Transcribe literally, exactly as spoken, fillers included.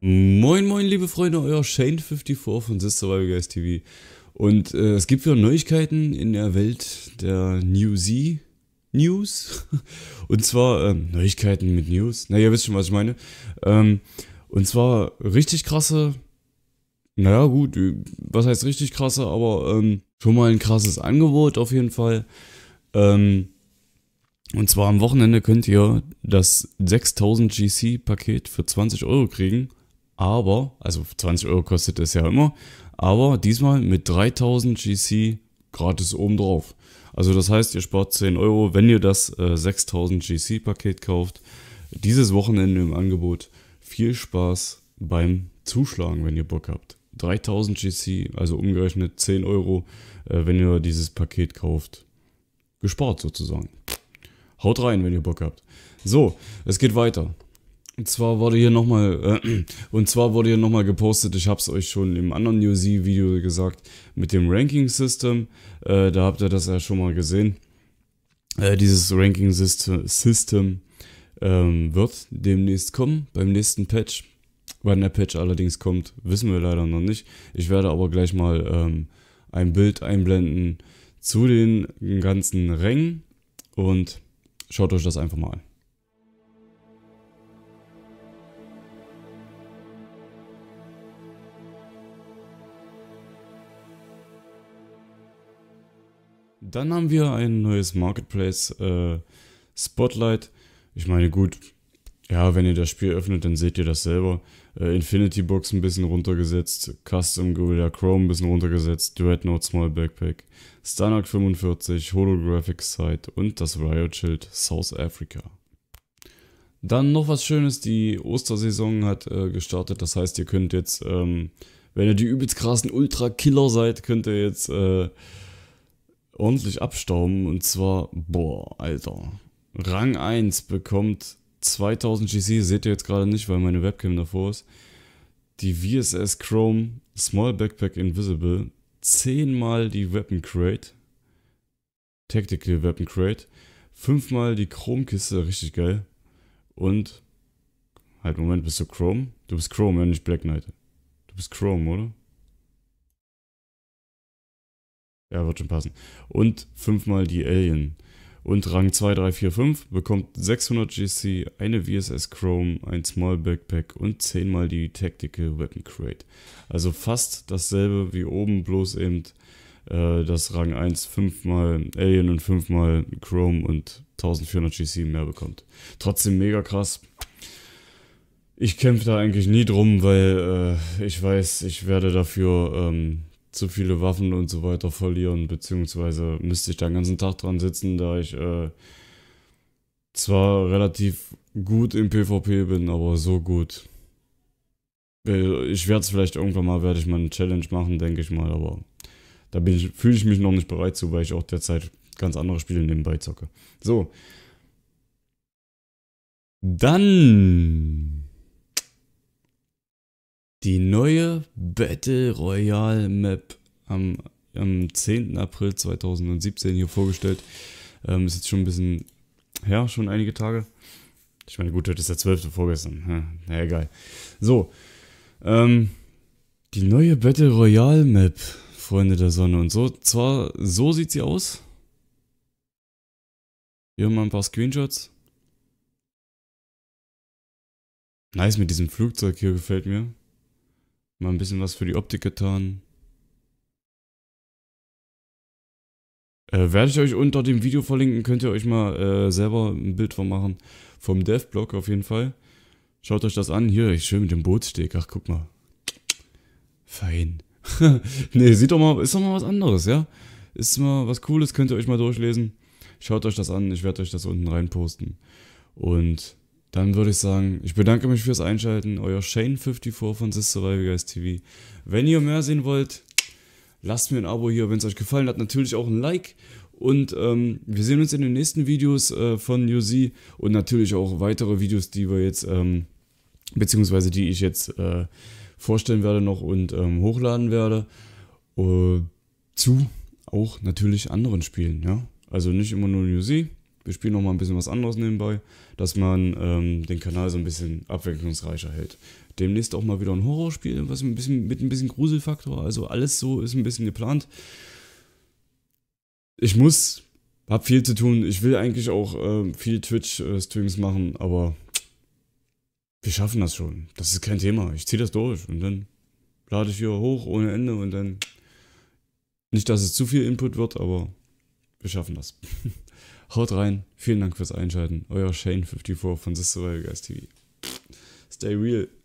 Moin moin liebe Freunde, euer Shane vierundfünfzig von The Survival Guys T V. Und äh, es gibt wieder Neuigkeiten in der Welt der NewZ News. Und zwar ähm, Neuigkeiten mit News. Na, ihr wisst schon, was ich meine. Ähm, und zwar richtig krasse. Naja gut, was heißt richtig krasse, aber ähm, schon mal ein krasses Angebot auf jeden Fall. Ähm, und zwar am Wochenende könnt ihr das sechstausend G C Paket für zwanzig Euro kriegen. Aber, also zwanzig Euro kostet es ja immer, aber diesmal mit dreitausend G C gratis obendrauf. Also das heißt, ihr spart zehn Euro, wenn ihr das äh, sechstausend G C Paket kauft. Dieses Wochenende im Angebot. Viel Spaß beim Zuschlagen, wenn ihr Bock habt. dreitausend G C, also umgerechnet zehn Euro, äh, wenn ihr dieses Paket kauft. Gespart sozusagen. Haut rein, wenn ihr Bock habt. So, es geht weiter. Und zwar wurde hier nochmal äh, und zwar wurde hier nochmal gepostet, ich habe es euch schon im anderen NewZ-Video gesagt, mit dem Ranking-System. Äh, da habt ihr das ja schon mal gesehen. Äh, dieses Ranking-System ähm, wird demnächst kommen, beim nächsten Patch. Wann der Patch allerdings kommt, wissen wir leider noch nicht. Ich werde aber gleich mal ähm, ein Bild einblenden zu den ganzen Rängen und schaut euch das einfach mal an. Dann haben wir ein neues Marketplace äh, Spotlight. Ich meine, gut. Ja, wenn ihr das Spiel öffnet, dann seht ihr das selber. Äh, Infinity Box ein bisschen runtergesetzt, Custom Google Chrome ein bisschen runtergesetzt, Dreadnought Small Backpack, Starnac fünfundvierzig, Holographic Sight und das Riot-Shield South Africa. Dann noch was Schönes, die Ostersaison hat äh, gestartet, das heißt, ihr könnt jetzt, ähm, wenn ihr die übelst krassen Ultra-Killer seid, könnt ihr jetzt äh, ordentlich abstauben. Und zwar, boah, Alter, Rang eins bekommt zweitausend G C, seht ihr jetzt gerade nicht, weil meine Webcam davor ist. Die V S S Chrome Small Backpack Invisible, zehnmal die Weapon Crate, Tactical Weapon Crate, fünfmal die Chrome Kiste, richtig geil. Und, halt Moment, bist du Chrome? Du bist Chrome, ja, nicht Black Knight. Du bist Chrome, oder? Ja, wird schon passen. Und fünfmal die Alien. Und Rang zwei, drei, vier, fünf bekommt sechshundert G C, eine V S S Chrome, ein Small Backpack und zehnmal die Tactical Weapon Crate. Also fast dasselbe wie oben, bloß eben äh, das Rang eins fünfmal Alien und fünfmal Chrome und eintausendvierhundert G C mehr bekommt. Trotzdem mega krass. Ich kämpfe da eigentlich nie drum, weil äh, ich weiß, ich werde dafür Ähm, zu viele Waffen und so weiter verlieren, beziehungsweise müsste ich da den ganzen Tag dran sitzen, da ich äh, zwar relativ gut im PvP bin, aber so gut. Äh, ich werde es vielleicht irgendwann mal, werde ich mal eine Challenge machen, denke ich mal, aber da bin ich, fühle ich mich noch nicht bereit zu, weil ich auch derzeit ganz andere Spiele nebenbei zocke. So. Dann die neue Battle Royale Map am, am zehnten April zweitausendsiebzehn hier vorgestellt. Ähm, ist jetzt schon ein bisschen her, schon einige Tage. Ich meine, gut, heute ist der zwölfte vorgestern. Hm, na egal. So, ähm, die neue Battle Royale Map, Freunde der Sonne. Und so, zwar, so sieht sie aus. Hier mal ein paar Screenshots. Nice mit diesem Flugzeug hier, gefällt mir. Mal ein bisschen was für die Optik getan. Äh, werde ich euch unter dem Video verlinken, könnt ihr euch mal äh, selber ein Bild von machen. Vom DevBlog auf jeden Fall. Schaut euch das an. Hier, ich schön mit dem Bootssteg. Ach, guck mal. Fein. Ne, sieht doch mal, ist doch mal was anderes, ja? Ist mal was Cooles, könnt ihr euch mal durchlesen. Schaut euch das an, ich werde euch das unten rein posten. Und dann würde ich sagen, ich bedanke mich fürs Einschalten, euer Shane vierundfünfzig von The Survival Guys T V. Wenn ihr mehr sehen wollt, lasst mir ein Abo hier, wenn es euch gefallen hat, natürlich auch ein Like. Und ähm, wir sehen uns in den nächsten Videos äh, von NewZ und natürlich auch weitere Videos, die wir jetzt, ähm, beziehungsweise die ich jetzt äh, vorstellen werde noch und ähm, hochladen werde, äh, zu auch natürlich anderen Spielen. Ja? Also nicht immer nur NewZ. Wir spielen nochmal ein bisschen was anderes nebenbei, dass man ähm, den Kanal so ein bisschen abwechslungsreicher hält. Demnächst auch mal wieder ein Horrorspiel, was ein bisschen, mit ein bisschen Gruselfaktor, also alles so ist ein bisschen geplant. Ich muss, hab viel zu tun, ich will eigentlich auch äh, viel Twitch-Streams äh, machen, aber wir schaffen das schon. Das ist kein Thema, ich ziehe das durch und dann lade ich hier hoch ohne Ende und dann, nicht, dass es zu viel Input wird, aber wir schaffen das. Haut rein, vielen Dank fürs Einschalten, euer Shane vierundfünfzig von The Survival Guys T V. Stay real.